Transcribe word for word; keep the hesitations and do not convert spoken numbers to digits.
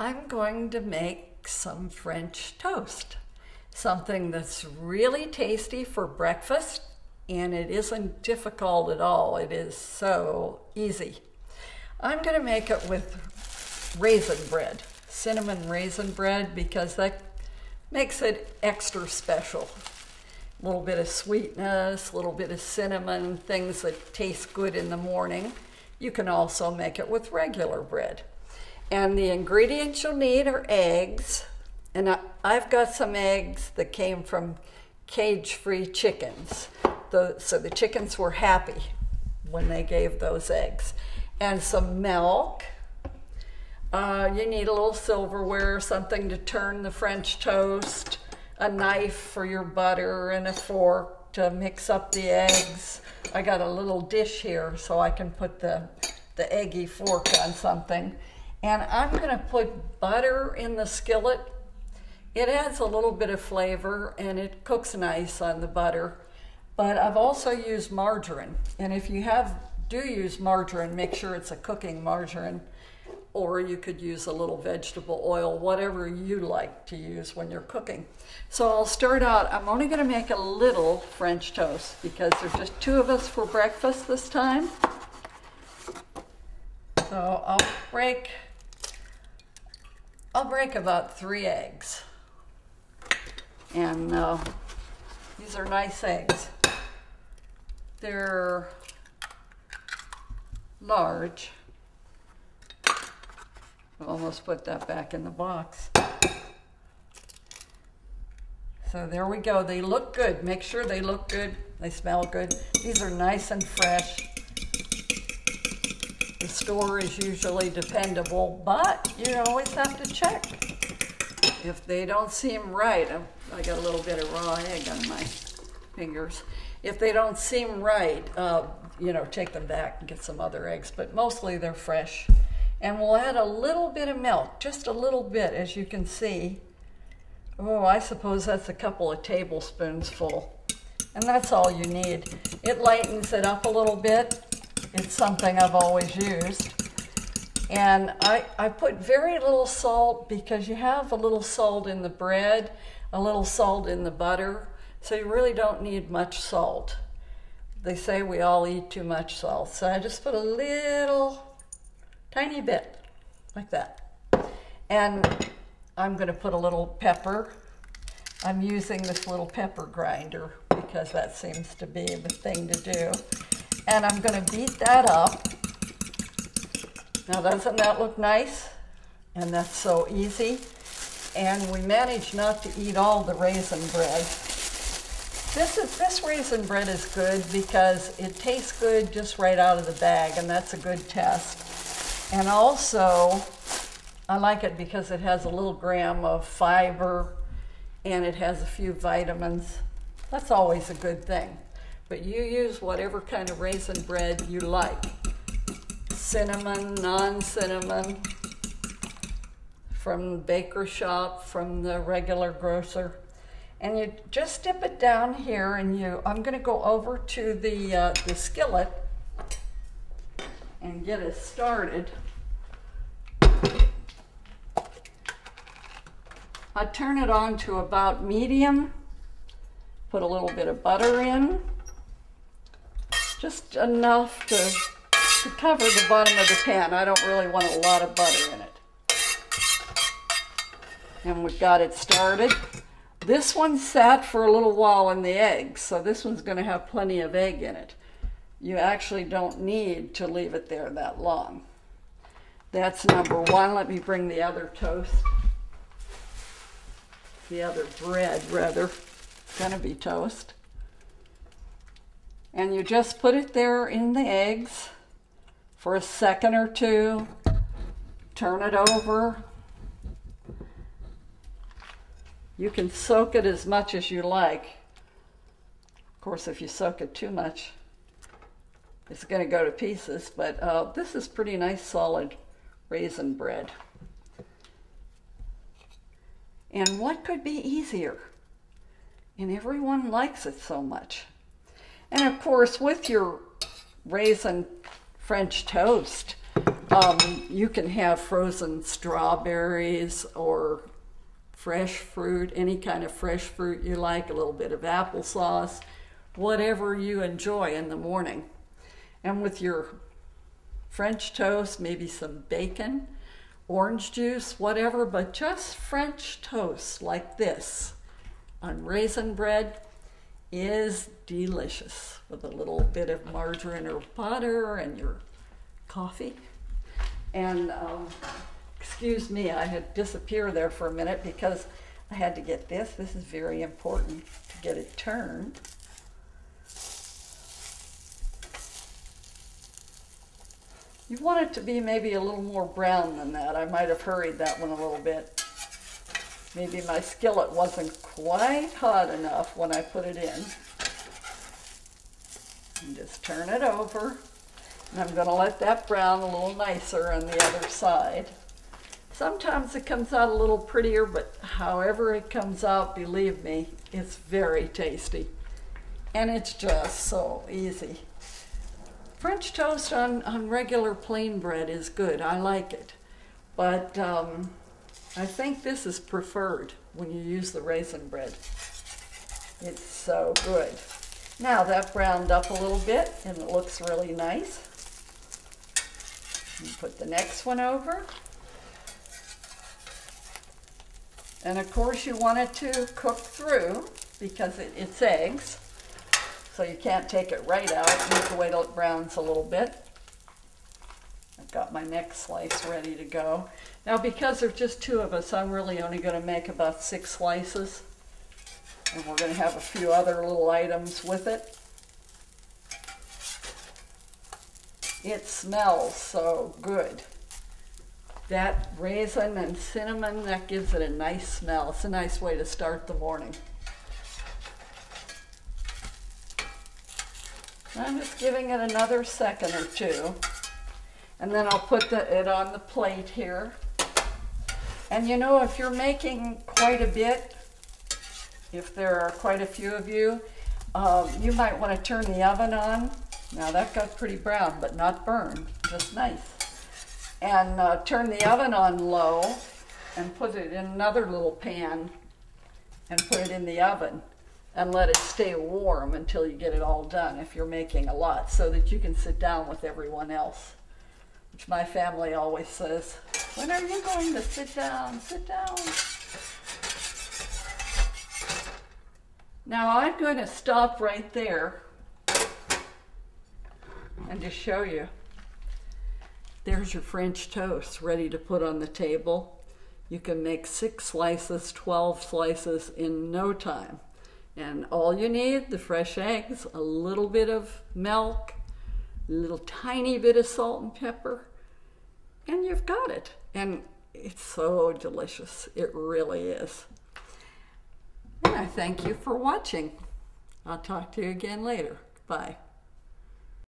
I'm going to make some French toast, something that's really tasty for breakfast, and it isn't difficult at all. It is so easy. I'm going to make it with raisin bread, cinnamon raisin bread, because that makes it extra special. A little bit of sweetness, a little bit of cinnamon, things that taste good in the morning. You can also make it with regular bread. And the ingredients you'll need are eggs. And I, I've got some eggs that came from cage-free chickens. The, so the chickens were happy when they gave those eggs. And some milk. Uh, you need a little silverware, something to turn the French toast, a knife for your butter, and a fork to mix up the eggs. I got a little dish here so I can put the, the eggy fork on something. And I'm gonna put butter in the skillet. It adds a little bit of flavor and it cooks nice on the butter. But I've also used margarine. And if you have do use margarine, make sure it's a cooking margarine. Or you could use a little vegetable oil, whatever you like to use when you're cooking. So I'll start out, I'm only gonna make a little French toast because there's just two of us for breakfast this time. So I'll break, I'll break about three eggs. And uh, these are nice eggs. They're large. Almost put that back in the box. So there we go. They look good. Make sure they look good. They smell good. These are nice and fresh. The store is usually dependable, but you always have to check. If they don't seem right, I got a little bit of raw egg on my fingers. If they don't seem right, uh, you know, take them back and get some other eggs, but mostly they're fresh. And we'll add a little bit of milk, just a little bit, as you can see. Oh, I suppose that's a couple of tablespoons full. And that's all you need. It lightens it up a little bit. It's something I've always used. And I, I put very little salt because you have a little salt in the bread, a little salt in the butter, so you really don't need much salt. They say we all eat too much salt, so I just put a little tiny bit, like that. And I'm gonna put a little pepper. I'm using this little pepper grinder because that seems to be the thing to do. And I'm gonna beat that up. Now doesn't that look nice? And that's so easy. And we managed not to eat all the raisin bread. This, is, this raisin bread is good because it tastes good just right out of the bag, and that's a good test. And also, I like it because it has a little gram of fiber and it has a few vitamins. That's always a good thing. But you use whatever kind of raisin bread you like. Cinnamon, non-cinnamon, from the baker shop, from the regular grocer. And you just dip it down here and you, I'm gonna go over to the, uh, the skillet and get it started. I turn it on to about medium, put a little bit of butter in, just enough to, to cover the bottom of the pan. I don't really want a lot of butter in it. And we've got it started. This one sat for a little while in the eggs, so this one's gonna have plenty of egg in it. You actually don't need to leave it there that long. That's number one. Let me bring the other toast. The other bread, rather. It's gonna be toast. And you just put it there in the eggs for a second or two. Turn it over. You can soak it as much as you like. Of course, if you soak it too much, it's going to go to pieces, but uh, this is pretty nice solid raisin bread. And what could be easier? And everyone likes it so much. And of course, with your raisin French toast, Um, you can have frozen strawberries or fresh fruit, any kind of fresh fruit you like, a little bit of applesauce, whatever you enjoy in the morning. And with your French toast, maybe some bacon, orange juice, whatever, but just French toast like this on raisin bread is delicious with a little bit of margarine or butter and your coffee. And um, excuse me, I had disappeared there for a minute because I had to get this. This is very important to get it turned. You want it to be maybe a little more brown than that. I might have hurried that one a little bit. Maybe my skillet wasn't quite hot enough when I put it in. And just turn it over. And I'm gonna let that brown a little nicer on the other side. Sometimes it comes out a little prettier, but however it comes out, believe me, it's very tasty. And it's just so easy. French toast on, on regular plain bread is good. I like it. But um, I think this is preferred when you use the raisin bread. It's so good. Now that browned up a little bit and it looks really nice. And put the next one over. And of course you want it to cook through because it, it's eggs. So you can't take it right out. You have to wait till it browns a little bit. I've got my next slice ready to go. Now because there's just two of us, I'm really only going to make about six slices. And we're going to have a few other little items with it. It smells so good. That raisin and cinnamon, that gives it a nice smell. It's a nice way to start the morning. I'm just giving it another second or two, and then I'll put the, it on the plate here. And you know, if you're making quite a bit, if there are quite a few of you, um, you might want to turn the oven on. Now that got pretty brown, but not burned, just nice. And uh, turn the oven on low and put it in another little pan and put it in the oven. And let it stay warm until you get it all done if you're making a lot, so that you can sit down with everyone else, which my family always says, when are you going to sit down, sit down? Now I'm going to stop right there and just show you. There's your French toast ready to put on the table. You can make six slices, twelve slices in no time. And all you need, the fresh eggs, a little bit of milk, a little tiny bit of salt and pepper, and you've got it. And it's so delicious. It really is. And I thank you for watching. I'll talk to you again later. Bye.